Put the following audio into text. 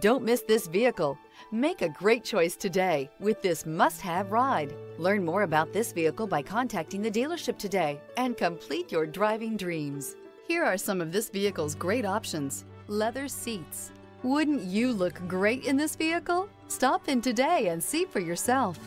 Don't miss this vehicle. Make a great choice today with this must-have ride. Learn more about this vehicle by contacting the dealership today and complete your driving dreams. Here are some of this vehicle's great options. Leather seats. Wouldn't you look great in this vehicle? Stop in today and see for yourself.